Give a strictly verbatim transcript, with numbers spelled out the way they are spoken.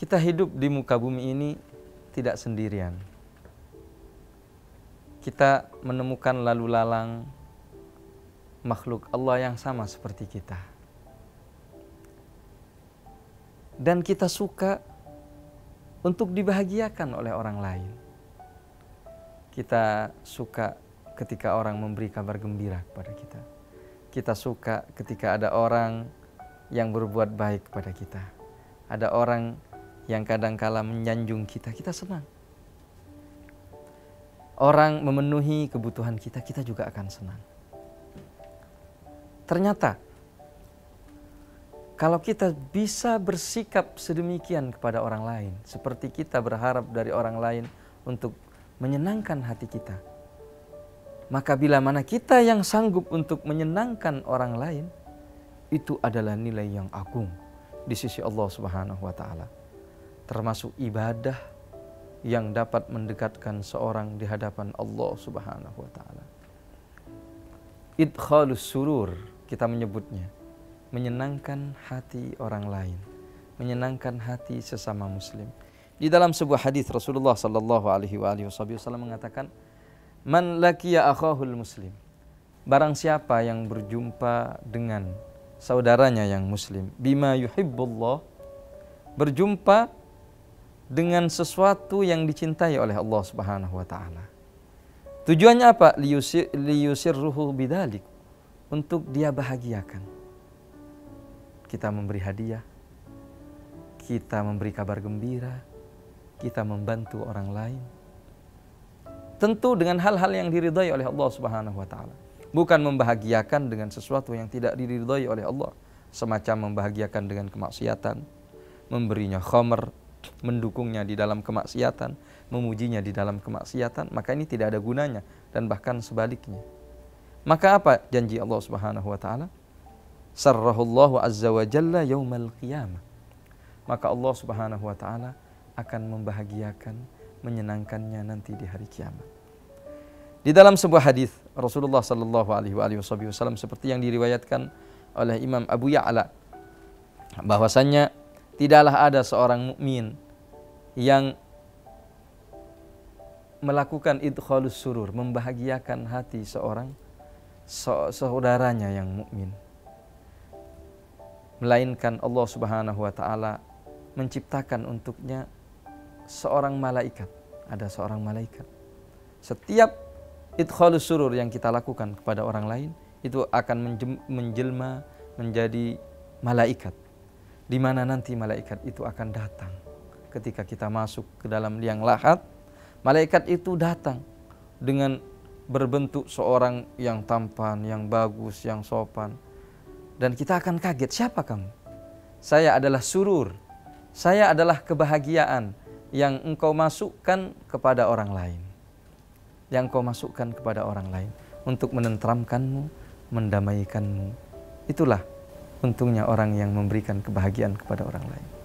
kita hidup di muka bumi ini tidak sendirian. Kita menemukan lalu lalang makhluk Allah yang sama seperti kita. Dan kita suka untuk dibahagiakan oleh orang lain. Kita suka ketika orang memberi kabar gembira kepada kita. Kita suka ketika ada orang yang berbuat baik kepada kita. Ada orang yang kadangkala menyanjung kita, kita senang. Orang memenuhi kebutuhan kita, kita juga akan senang. Ternyata, kalau kita bisa bersikap sedemikian kepada orang lain, seperti kita berharap dari orang lain untuk menyenangkan hati kita, maka bila mana kita yang sanggup untuk menyenangkan orang lain, itu adalah nilai yang agung di sisi Allah Subhanahu wa Ta'ala. Termasuk ibadah yang dapat mendekatkan seorang di hadapan Allah Subhanahu wa Ta'ala. Idkhalus surur, kita menyebutnya. Menyenangkan hati orang lain, menyenangkan hati sesama muslim. Di dalam sebuah hadis Rasulullah sallallahu alaihi wasallam mengatakan, man laqiya akhahul muslim, barang siapa yang berjumpa dengan saudaranya yang muslim, bima yuhibbullah, berjumpa dengan sesuatu yang dicintai oleh Allah Subhanahu wa Ta'ala. Tujuannya apa? Liyusirruhu bidalik, untuk dia bahagiakan. Kita memberi hadiah, kita memberi kabar gembira, kita membantu orang lain, tentu dengan hal-hal yang diridhai oleh Allah Subhanahu wa Ta'ala. Bukan membahagiakan dengan sesuatu yang tidak diridhai oleh Allah, semacam membahagiakan dengan kemaksiatan, memberinya khamr, mendukungnya di dalam kemaksiatan, memujinya di dalam kemaksiatan, maka ini tidak ada gunanya dan bahkan sebaliknya. Maka apa janji Allah Subhanahu wa Ta'ala? Sarrahullahu azza wa jalla yaumal qiyamah. Maka Allah Subhanahu wa Ta'ala akan membahagiakan, menyenangkannya nanti di hari kiamat. Di dalam sebuah hadis Rasulullah sallallahu alaihi wasallam seperti yang diriwayatkan oleh Imam Abu Ya'la, bahwasannya tidaklah ada seorang mukmin yang melakukan idkhalus surur, membahagiakan hati seorang saudaranya yang mukmin, melainkan Allah Subhanahu wa Ta'ala menciptakan untuknya seorang malaikat. Ada seorang malaikat. Setiap idkhalus surur yang kita lakukan kepada orang lain, itu akan menjelma menjadi malaikat, di mana nanti malaikat itu akan datang. Ketika kita masuk ke dalam liang lahat, malaikat itu datang dengan berbentuk seorang yang tampan, yang bagus, yang sopan. Dan kita akan kaget, siapa kamu? Saya adalah surur, saya adalah kebahagiaan yang engkau masukkan kepada orang lain, yang engkau masukkan kepada orang lain untuk menenteramkanmu, mendamaikanmu. Itulah untungnya orang yang memberikan kebahagiaan kepada orang lain.